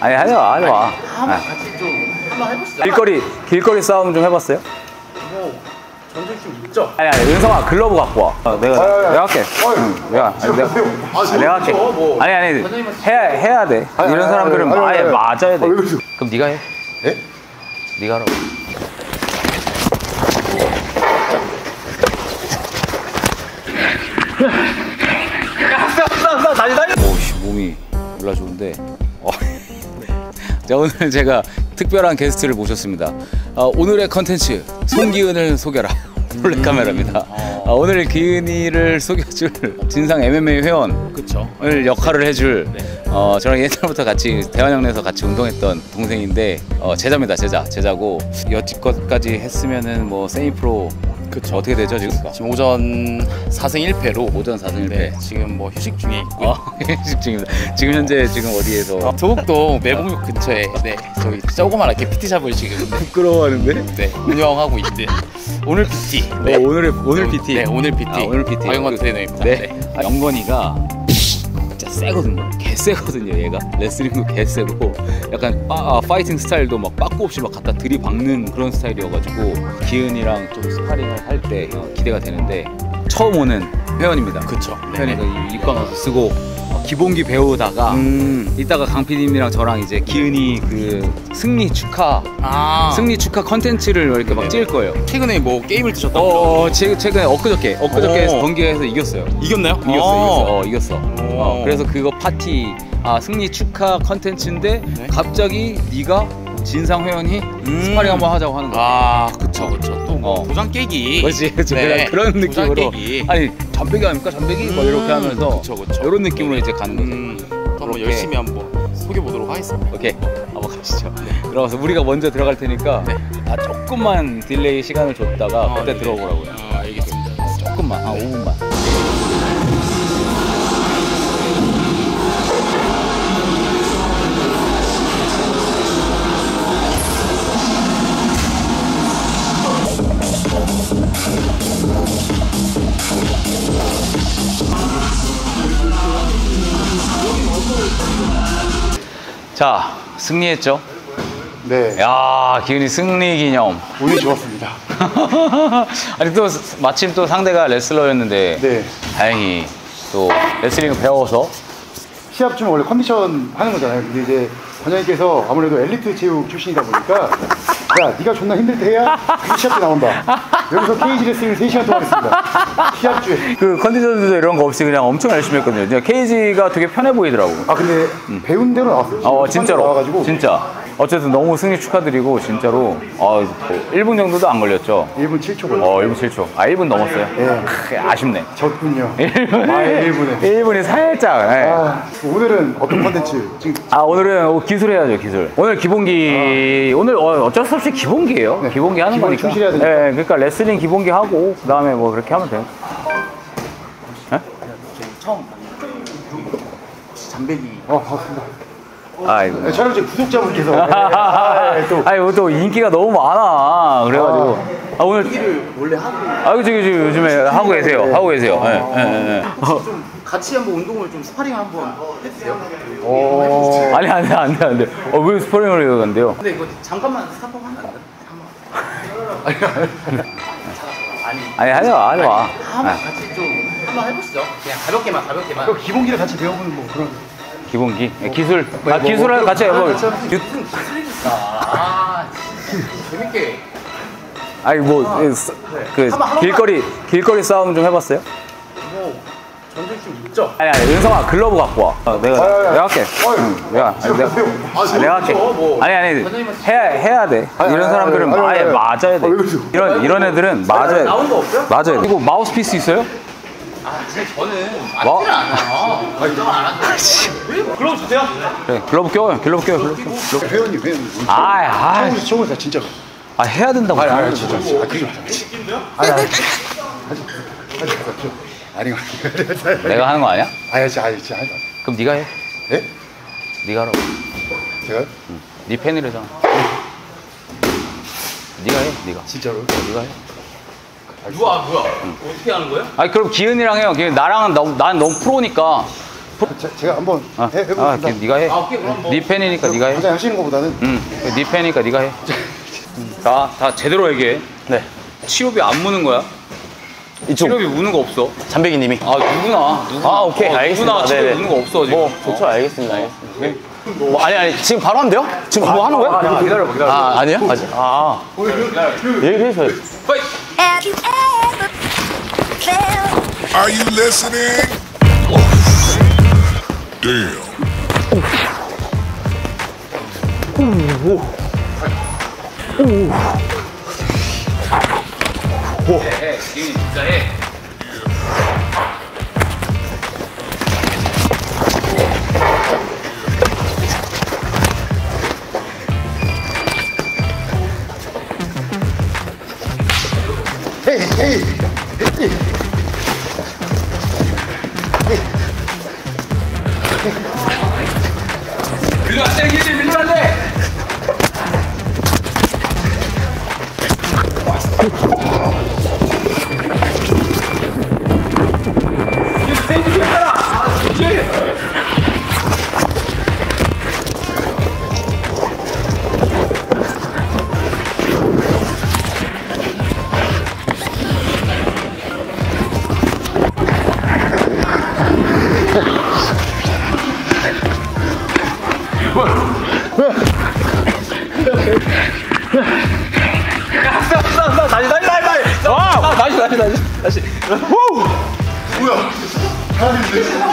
아니 하지 마. 한번 같이 좀 한번 해봅시다. 길거리 싸움 좀 해봤어요? 뭐 전쟁 있죠? 아니 은성아 글러브 갖고 와. 내가 할게. 야 내가 할게. 아니 해야 돼. 이런 사람들은 아예 맞아야 돼. 그럼 네가 해. 예? 네가 하라고. 다시. 오, 몸이 몰라 좋은데. 자, 오늘 제가 특별한 게스트를 모셨습니다. 오늘의 컨텐츠 손기은을 속여라 블랙카메라입니다. 오늘 기은이를 속여줄 진상 MMA 회원을 그쵸. 역할을 해줄 네. 저랑 옛날부터 같이 대환영내에서 같이 운동했던 동생인데 제자입니다. 제자고 여지껏까지 했으면은 뭐 세미프로 그쵸. 어떻게 되죠 지금? 지금 오전 4승 1패로 오전 4승 1패 네, 지금 뭐 휴식 중에 있고요. 휴식 중입니다. 지금 현재 지금 어디에서? 도곡동 매봉역 근처에 네 저기 조그맣게 PT샵을 지금 네. 부끄러워하는데? 네 운영하고 있는데 오늘 PT 네 오늘 PT 네 오늘 PT 박영건 트레이너입니다. 네 영건이가 진짜 세거든요. 개세거든요. 얘가 레슬링도 개세고 약간 파이팅 스타일도 막 빠꾸 없이 막 갖다 들이박는 그런 스타일이어가지고 기은이랑 좀 스파링을 할 때 기대가 되는데 처음 오는 회원입니다. 그쵸. 회원이가 입방아서 쓰고 기본기 배우다가 이따가 강PD님이랑 저랑 이제 기은이 그 승리 축하 컨텐츠를 이렇게 막 찍을 거예요. 최근에 뭐 게임을 드셨다고? 최근에 엊그저께에서 경기에서 이겼어요. 이겼나요? 이겼어. 그래서 그거 파티 승리 축하 컨텐츠인데 네? 갑자기 네가 진상 회원이 스파링 한번 하자고 하는 거예요. 아 그쵸. 또 도장 깨기. 그렇지. 네. 그런 느낌으로. 깨기. 아니 잠배기 아닙니까 잠배기? 뭐 이렇게 하면서 그쵸. 이런 느낌으로 이제 가는 거죠. 한번 열심히 한번 속여보도록 하겠습니다. 오케이. 한번 가시죠. 네. 들어가서 우리가 먼저 들어갈 테니까 네. 조금만 딜레이 시간을 줬다가 그때 네. 들어오라고요. 알겠습니다. 조금만 5분만. 자, 승리했죠? 네. 야, 기은이 승리 기념. 운이 좋았습니다. 아니, 또 마침 또 상대가 레슬러였는데 네. 다행히 또 레슬링을 배워서 시합 중 원래 컨디션 하는 거잖아요. 근데 이제 관장님께서 아무래도 엘리트 체육 출신이다 보니까 야, 네가 존나 힘들 때 해야 그 시합도 나온다. 여기서 케이지 레슬링을 3시간 동안 했습니다. 시합 중에. 그 컨디션도 이런 거 없이 그냥 엄청 열심히 했거든요. 그냥 케이지가 되게 편해 보이더라고. 아 근데 배운 대로 나왔어요. 진짜로. 나와가지고. 진짜. 어쨌든 너무 승리 축하드리고 진짜로 1분 정도도 안 걸렸죠? 1분 7초 걸렸어요. 1분 7초. 1분 넘었어요? 네. 크, 아쉽네. 졌군요. 1분에. 1분이 살짝. 네. 오늘은 어떤 컨텐츠? 오늘은 기술해야죠, 기술. 오늘 기본기. 오늘 어쩔 수 없이 기본기예요. 네. 기본기 하는 기본 거니까. 충실해야 되니까. 네, 그러니까 레슬링 기본기 하고 그다음에 뭐 그렇게 하면 돼요. 네? 처음 혹시 잠배기. 봤습니다. 아이고. 촬영 중 구독자분께서. 또 인기가 너무 많아. 그래가지고. 오늘. 인기를 원래 하고. 지금 요즘에 하고 계세요. 네. 하고 계세요. 네. 좀 같이 한번 운동을 좀 스파링 한번 해주세요. 아니, 안 돼. 왜 스파링을 해야 된대요? 근데 이거 잠깐만 스탑업 하면 안 돼? 아니, 하지 마. 한번 같이 좀 한번 해보시죠. 그냥 가볍게만. 그럼 기본기를 같이 배워보는 뭐 그런. 기본기? 기술? 기술을 같이 해볼. 재밌게. 아니 길거리 싸움 좀 해봤어요? 뭐 전쟁 좀 있죠? 아니 은성아 글러브 갖고 와. 내가 할게. 내가 할게. 아니 해야 돼. 이런 사람들은 아예 맞아야 돼. 이런 애들은 맞아야 돼. 나온 거 없어요? 맞아요. 그리고 마우스피스 있어요? 저는 맞지는 않아요. 인정 안 한다. 글러브 주세요. 그래, 글러브 껴요. 회원님. 처음이다 진짜로. 해야 된다고. 진짜. 아니. 내가 하는 거 아니야? 아니지. 그럼 네가 해. 예? 네가 하라고. 제가요? 네 팬이래잖아. 네가 해. 진짜로? 네가 해. 누가? 어떻게 하는 거예요? 그럼 기은이랑 해요. 나랑 난 너무 프로니까 제가 한번 해보겠습니다. 네가 해. 오케이, 그럼 뭐. 네 팬이니까 네가 해. 가장 하시는 것보다는. 네 팬이니까 네가 해. 다 제대로 얘기해. 네. 치료비 안 무는 거야? 이쪽. 치료비 무는 거 없어. 잠백이님이. 누구나. 오케이. 알겠습니다. 누구나 치료비 무는 거 없어 지금. 좋죠. 알겠습니다. 오케이. 뭐 아니 지금 바로 하면 돼요? 지금 뭐 하는 거야? 기다려. 아니야? 아직. 얘기해줘요. 파이팅. Are you listening? Damn. 오. 해. 진짜 해. 헤이. 밀로 안 돼, 기지! 밀로 안 돼! 기지, 세이지 됐잖아! 기지! 다시. 후! 뭐야? 잘하는데?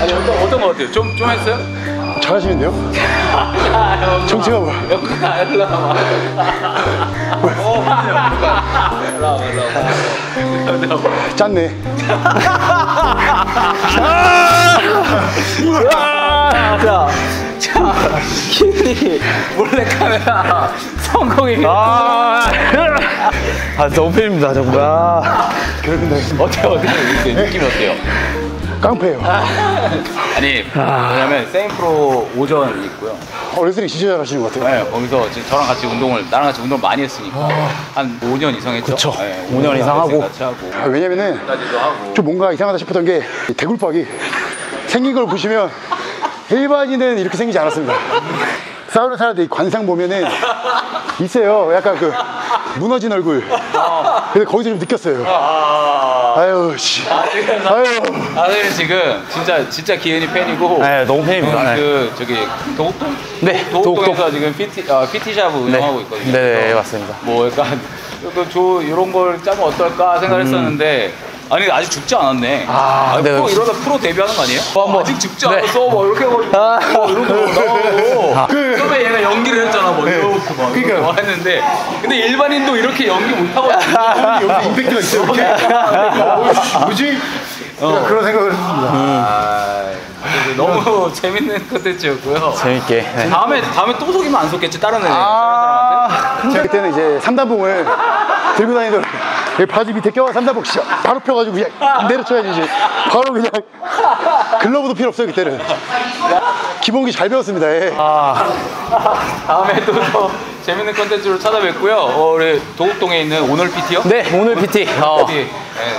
아니 어떤 거 같아요? 좀 했어요? 잘하시는데요? 정체가 뭐야? 영구야 일로 와봐. 일로 와봐. 짰네. 자, 키니 몰래카메라 성공입니다. 너무 팬입니다 정말. 어때요? 느낌 어때요? 깡패예요. 아니 왜냐면 세인프로 오전이 있고요. 레슬링 진짜 잘하시는 것 같아요. 네, 거기서 지금 저랑 같이 나랑 같이 운동을 많이 했으니까 한 5년 이상 했죠. 그쵸. 네, 5년 이상 하고. 왜냐면은 좀 뭔가 이상하다 싶었던 게 대굴박이 생긴 걸 보시면 일반인은 이렇게 생기지 않았습니다. 싸우는 사람들이 관상 보면은 있어요. 약간 그 무너진 얼굴. 근데 거기서 좀 느꼈어요. 아유 지금 진짜 기현이 팬이고. 네, 너무 팬입니다. 그 저기 도곡동? 네, 도곡동에서 지금 PT샵 운영하고 있거든요. 네, 맞습니다. 뭐 약간 이런 걸 짜면 어떨까 생각했었는데. 아니 아직 죽지 않았네. 뭐 이러다 프로 데뷔하는 거 아니에요? 아직 죽지 않았어. 막 이렇게 해가지고 이러고 나오고. 처음에 얘가 연기를 했잖아. 뭐 이렇게 막 그러니까. 했는데 근데 일반인도 이렇게 연기 못하고 여기 임팩트가 있어. 뭐지? 그런 생각을 했습니다. 너무 재밌는 콘텐츠였고요. 재밌게. 네. 다음에 또 속이면 안 속겠지 다른 애들. 제가 그때는 이제 삼단봉을 들고 다니더라고요. 바지 밑에 껴와 삼단봉 진짜 바로 펴가지고 그냥 내려쳐야지 이제. 바로 그냥 글러브도 필요 없어요 그때는. 기본기 잘 배웠습니다. 예. 다음에 또 재밌는 콘텐츠로 찾아뵙고요. 우리 도곡동에 있는 오늘 PT요? 네, 오늘 PT. 네,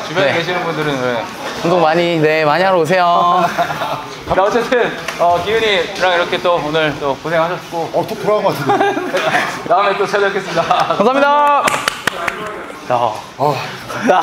주변에 계시는 분들은 운동 많이 하러 오세요. 자, 어쨌든 기훈이랑 이렇게 또 오늘 또 고생하셨고 또 돌아간 것 같은데. 다음에 또 찾아뵙겠습니다. 감사합니다. 자,